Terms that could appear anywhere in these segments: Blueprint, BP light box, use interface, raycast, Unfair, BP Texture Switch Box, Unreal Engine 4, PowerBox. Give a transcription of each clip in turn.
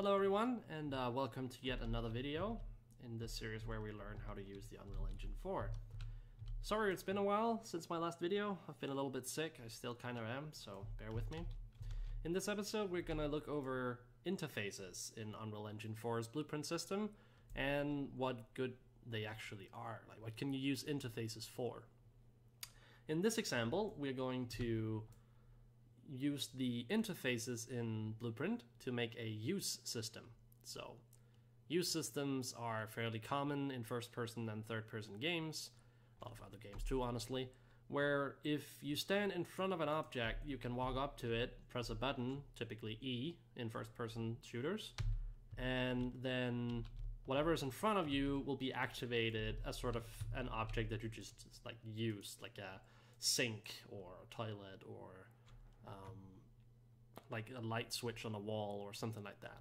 Hello everyone, and welcome to yet another video in this series where we learn how to use the Unreal Engine 4. Sorry it's been a while since my last video. I've been a little bit sick, I still kind of am, so bear with me. In this episode we're going to look over interfaces in Unreal Engine 4's Blueprint system and what good they actually are, like what can you use interfaces for. In this example we're going to use the interfaces in Blueprint to make a use system. So use systems are fairly common in first-person and third-person games, a lot of other games too honestly, where if you stand in front of an object you can walk up to it, press a button, typically E in first-person shooters, and then whatever is in front of you will be activated as sort of an object that you just like use, like a sink or a toilet or like a light switch on a wall or something like that.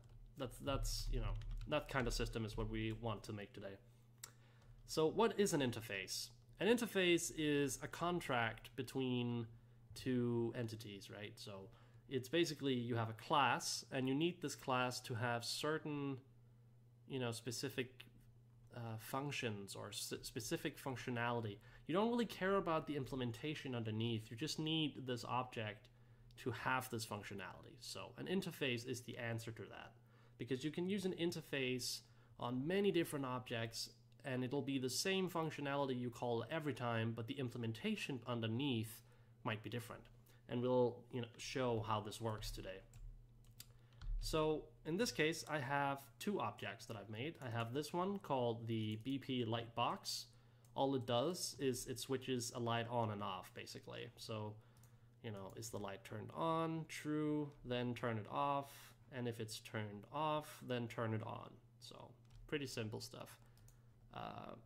That's you know, that kind of system is what we want to make today. So what is an interface? An interface is a contract between two entities, right? So it's basically you have a class and you need this class to have certain, you know, specific functions or specific functionality. You don't really care about the implementation underneath. You just need this object to have this functionality. So an interface is the answer to that, because you can use an interface on many different objects and it'll be the same functionality you call every time, but the implementation underneath might be different. And we'll, you know, show how this works today. So in this case, I have two objects that I've made. I have this one called the BP light box. All it does is it switches a light on and off basically. So, you know, is the light turned on? True, then turn it off. And if it's turned off, then turn it on. So pretty simple stuff.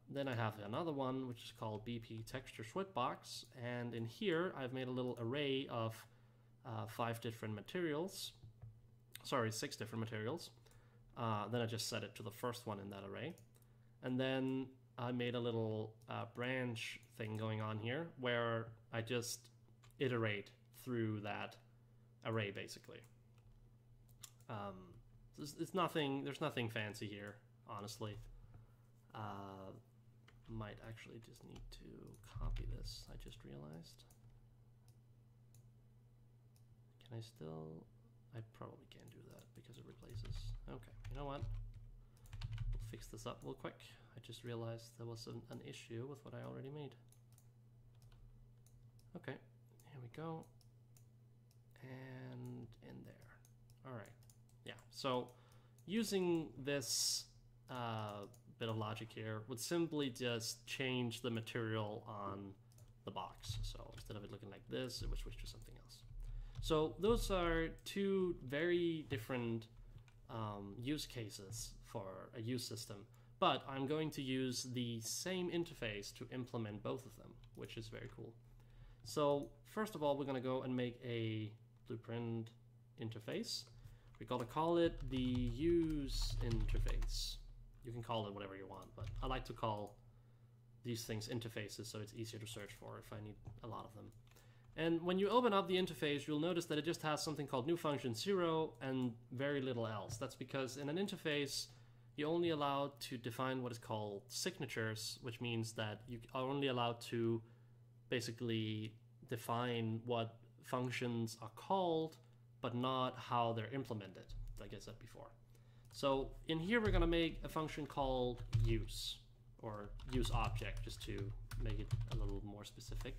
Then I have another one, which is called BP Texture Switch Box. And in here, I've made a little array of six different materials. Then I just set it to the first one in that array. And then I made a little branch thing going on here where I just iterate through that array basically. It's nothing, there's nothing fancy here, honestly. Might actually just need to copy this, I just realized. Can I still? I probably can't do that because it replaces. Okay, you know what? We'll fix this up real quick. I just realized there was an issue with what I already made. Okay. Here we go, and in there. All right, yeah. So using this bit of logic here would simply just change the material on the box. So instead of it looking like this, it would switch to something else. So those are two very different use cases for a use system, but I'm going to use the same interface to implement both of them, which is very cool. So first of all, we're going to go and make a Blueprint interface. We're going to call it the use interface. You can call it whatever you want, but I like to call these things interfaces so it's easier to search for if I need a lot of them. And when you open up the interface, you'll notice that it just has something called new function 0 and very little else. That's because in an interface, you're only allowed to define what is called signatures, which means that you are only allowed to basically define what functions are called, but not how they're implemented, like I said before. So in here, we're going to make a function called use, or use object, just to make it a little more specific.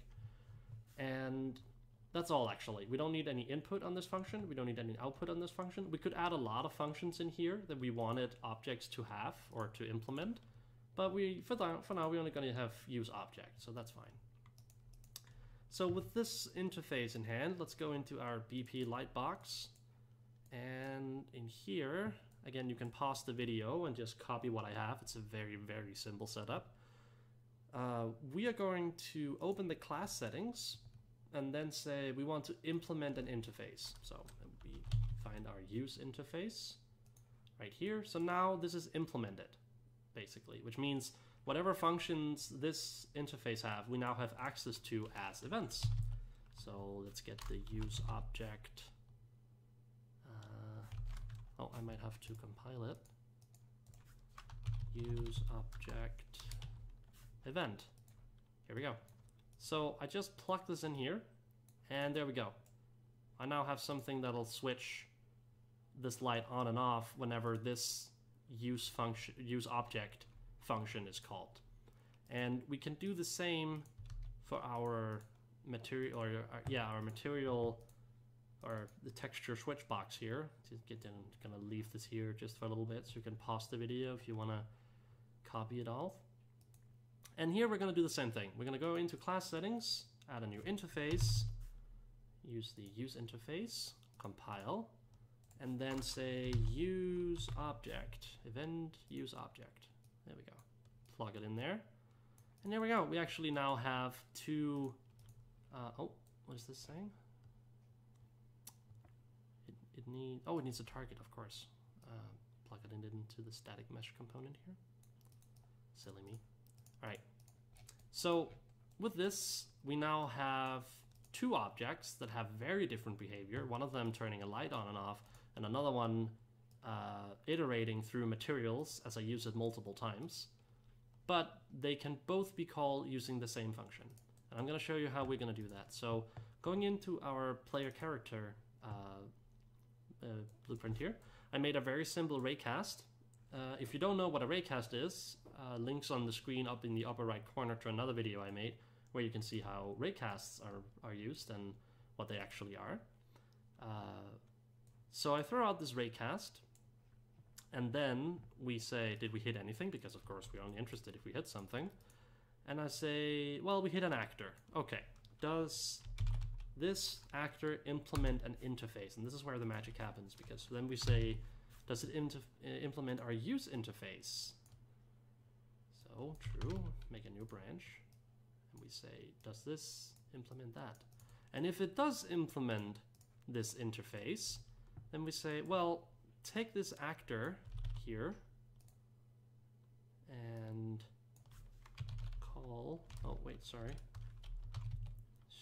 And that's all, actually. We don't need any input on this function. We don't need any output on this function. We could add a lot of functions in here that we wanted objects to have or to implement. But for now, we're only going to have use object, so that's fine. So with this interface in hand, let's go into our BP light box. And in here, again, you can pause the video and just copy what I have. It's a very, very simple setup. We are going to open the class settings and then say we want to implement an interface. So we find our use interface right here. So now this is implemented, basically, which means whatever functions this interface have, we now have access to as events. So let's get the use object. Oh, I might have to compile it. Use object event. Here we go. So I just plug this in here, and there we go. I now have something that'll switch this light on and off whenever this use function, use object function is called. And we can do the same for our material, or our material, or the texture switch box here. I'm gonna leave this here just for a little bit so you can pause the video if you wanna copy it all. And here we're gonna do the same thing. We're gonna go into class settings, add a new interface, use the use interface, compile, and then say use object, event use object. There we go. Plug it in there. And there we go. We actually now have two, what is this saying? It needs a target, of course. Plug it into the static mesh component here. Silly me. All right. So with this, we now have two objects that have very different behavior. One of them turning a light on and off, and another one iterating through materials as I use it multiple times. But they can both be called using the same function. And I'm going to show you how we're going to do that. So going into our player character blueprint here, I made a very simple raycast. If you don't know what a raycast is, links on the screen up in the upper right corner to another video I made where you can see how raycasts are used and what they actually are. So I throw out this raycast, and then we say, did we hit anything? Because of course we're only interested if we hit something. And I say, well, we hit an actor. Okay, does this actor implement an interface? And this is where the magic happens, because then we say, does it implement our use interface? So true, make a new branch. And we say, does this implement that? And if it does implement this interface, then we say, well, take this actor here and call,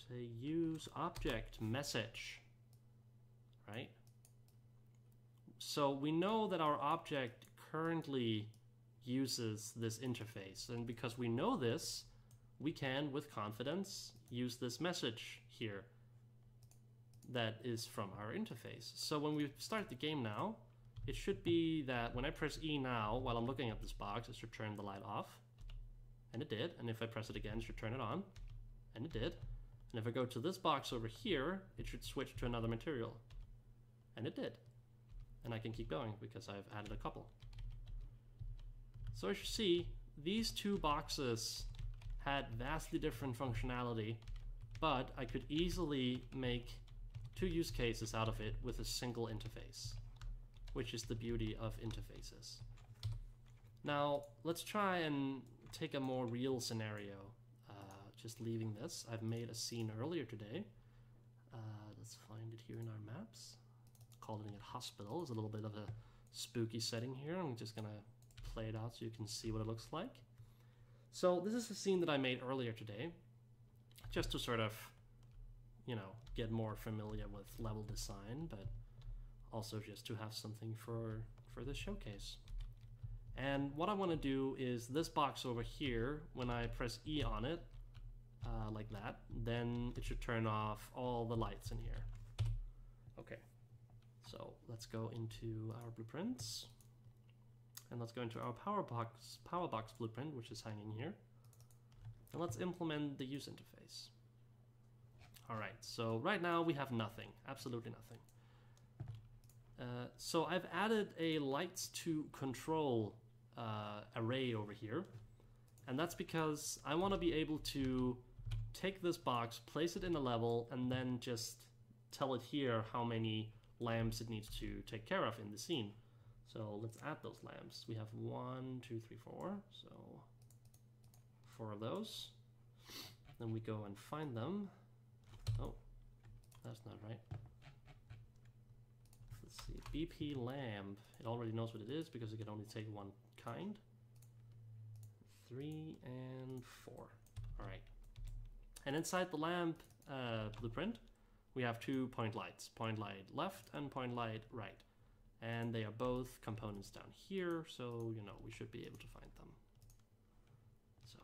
say use object message, right? So we know that our object currently uses this interface, and because we know this, we can with confidence use this message here that is from our interface. So when we start the game now, it should be that when I press E now, while I'm looking at this box, it should turn the light off. And it did. And if I press it again, it should turn it on. And it did. And if I go to this box over here, it should switch to another material. And it did. And I can keep going because I've added a couple. So as you see, these two boxes had vastly different functionality, but I could easily make two use cases out of it with a single interface, which is the beauty of interfaces. Now, let's try and take a more real scenario. Just leaving this. I've made a scene earlier today. Let's find it here in our maps. Calling it hospital is a little bit of a spooky setting here. I'm just going to play it out so you can see what it looks like. So this is a scene that I made earlier today, just to sort of, you know, get more familiar with level design, but also just to have something for this showcase. And what I want to do is this box over here, when I press E on it, like that, then it should turn off all the lights in here. Okay, so let's go into our blueprints, and let's go into our PowerBox blueprint, which is hanging here, and let's implement the use interface. All right, so right now we have nothing, absolutely nothing. So I've added a lights to control array over here, and that's because I want to be able to take this box, place it in a level, and then just tell it here how many lamps it needs to take care of in the scene. So let's add those lamps. We have 1, 2, 3, 4, so 4 of those. Then we go and find them. Oh, that's not right. Let's see, BP lamp. It already knows what it is because it can only take one kind. 3 and 4. All right. And inside the lamp blueprint, we have two point lights, point light left and point light right. and they are both components down here, so you know we should be able to find them. So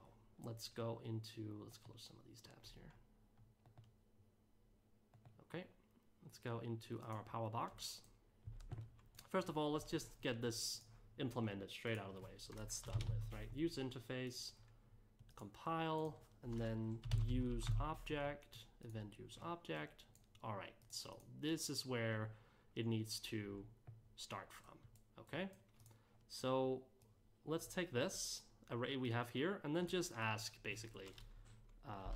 let's go into, let's close some of these tabs here. Okay, let's go into our PowerBox. First of all, let's just get this implemented straight out of the way, so that's done with, right? Use interface, compile, and then use object, event use object. All right, so this is where it needs to start from, okay? So let's take this array we have here and then just ask basically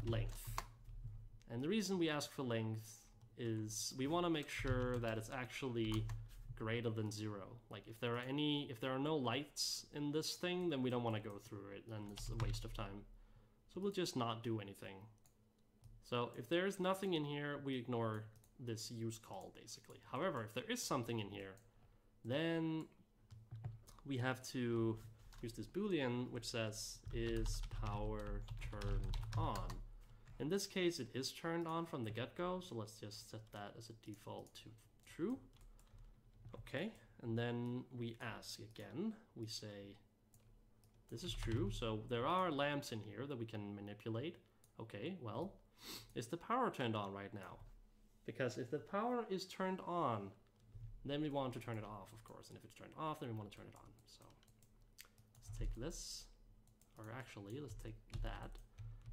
length. And the reason we ask for length is we want to make sure that it's actually greater than 0. Like if there are no lights in this thing, then we don't want to go through it, then it's a waste of time. So we'll just not do anything. So if there is nothing in here, we ignore this use call basically. However, if there is something in here, then we have to use this Boolean which says is power turned on. In this case, it is turned on from the get-go, so let's just set that as a default to true. Okay, and then we ask again, we say this is true, so there are lamps in here that we can manipulate. Okay, well, is the power turned on right now? Because if the power is turned on, then we want to turn it off, of course, and if it's turned off, then we want to turn it on. So let's take this, or actually let's take that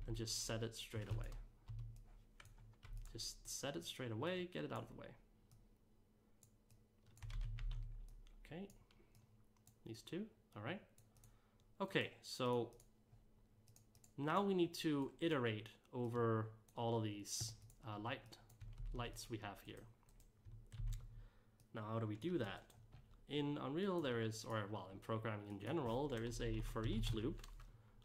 and just set it straight away. Just set it straight away, get it out of the way. Okay, these two, all right. Okay, so now we need to iterate over all of these lights we have here. Now, how do we do that? In Unreal, there is, or well, in programming in general, there is a for each loop,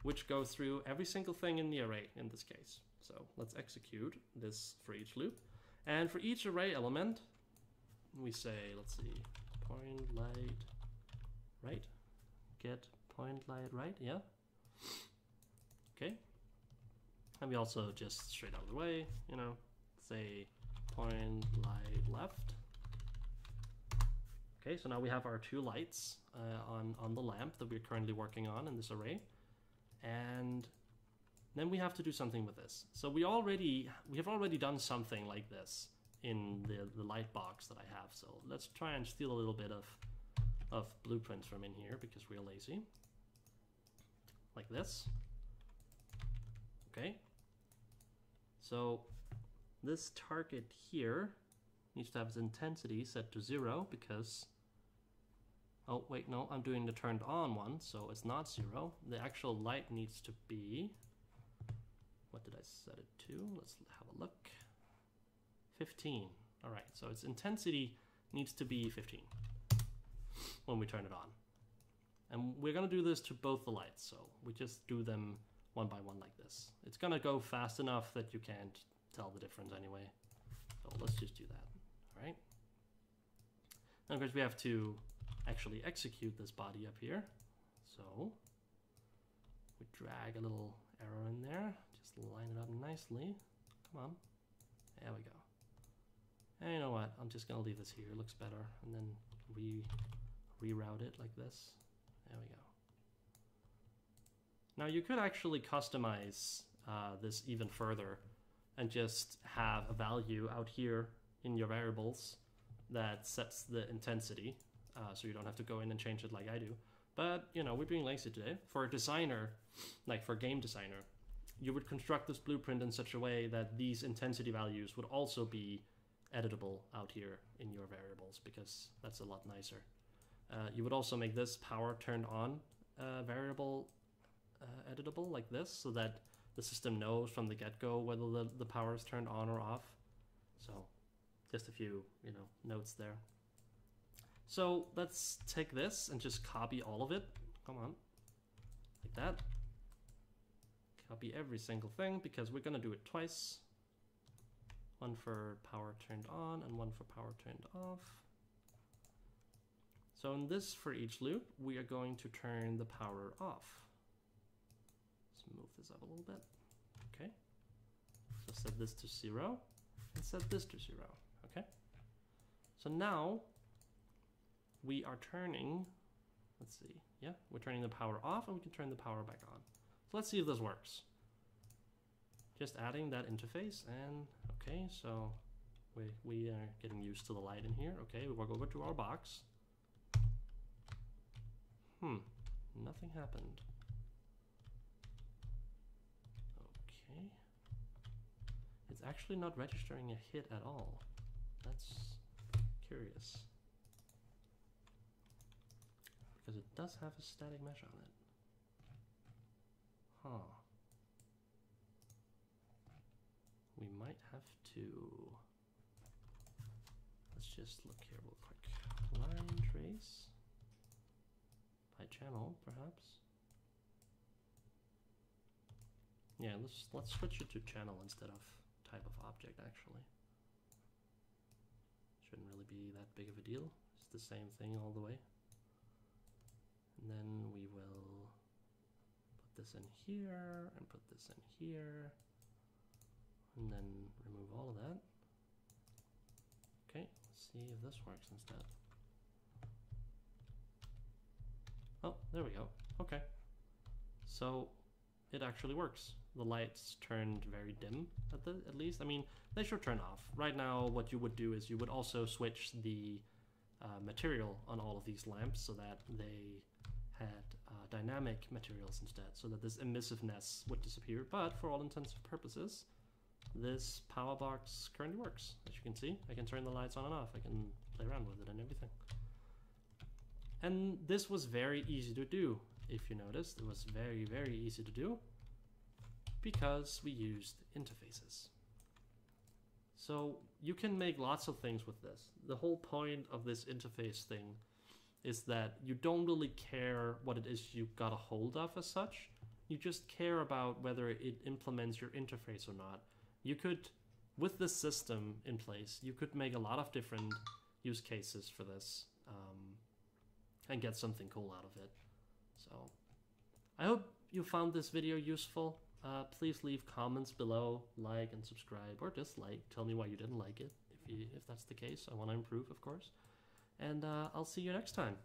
which goes through every single thing in the array in this case. So let's execute this for each loop. And for each array element, we say, let's see, point light right, get point light right, yeah. Okay, and we also just straight out of the way, you know, say point light left. Okay, so now we have our two lights on the lamp that we're currently working on in this array, and then we have to do something with this. So we have already done something like this in the light box that I have. So let's try and steal a little bit of blueprints from in here because we're lazy. Like this. Okay. So this target here needs to have its intensity set to 0 because, oh wait, no, I'm doing the turned on one, so it's not 0. The actual light needs to be, what did I set it to? Let's have a look. 15. All right, so its intensity needs to be 15 when we turn it on. And we're going to do this to both the lights, so we just do them one by one like this. It's going to go fast enough that you can't tell the difference anyway. So let's just do that, all right? Now, of course, we have to actually execute this body up here. So we drag a little arrow in there, just line it up nicely. Come on, there we go. And you know what, I'm just gonna leave this here, it looks better, and then reroute it like this. There we go. Now you could actually customize this even further and just have a value out here in your variables that sets the intensity, so you don't have to go in and change it like I do. But you know, we're being lazy today. For a designer, like for a game designer, you would construct this blueprint in such a way that these intensity values would also be editable out here in your variables, because that's a lot nicer. You would also make this power turned on variable editable like this, so that the system knows from the get-go whether the power is turned on or off. So just a few, you know, notes there. So let's take this and just copy all of it. Come on, like that. Copy every single thing because we're gonna do it twice. One for power turned on and one for power turned off. So in this for each loop, we are going to turn the power off. Let's move this up a little bit. Okay, so set this to 0 and set this to 0. Okay, so now we are turning, let's see, yeah, we're turning the power off and we can turn the power back on. So let's see if this works. Just adding that interface and okay, so we are getting used to the light in here. Okay, we walk over to our box. Nothing happened. Okay. It's actually not registering a hit at all. That's curious. Because it does have a static mesh on it. Huh. We might have to... Let's just look here real quick. Line trace. By channel, perhaps. Yeah, let's switch it to channel instead of type of object, actually. Shouldn't really be that big of a deal. It's the same thing all the way. And then we will put this in here, and put this in here, and then remove all of that. Okay, let's see if this works instead. Oh, there we go. Okay. So it actually works. The lights turned very dim, at least. I mean, they should turn off. Right now, what you would do is you would also switch the material on all of these lamps so that they had dynamic materials instead, so that this emissiveness would disappear. But for all intents and purposes, this power box currently works. As you can see, I can turn the lights on and off. I can play around with it and everything. And this was very easy to do. If you noticed, it was very, very easy to do because we used interfaces. So you can make lots of things with this. The whole point of this interface thing is that you don't really care what it is you got a hold of as such. You just care about whether it implements your interface or not. You could, with this system in place, you could make a lot of different use cases for this. And get something cool out of it. So I hope you found this video useful. Please leave comments below, like and subscribe or dislike. Tell me why you didn't like it if that's the case. I want to improve, of course. And I'll see you next time.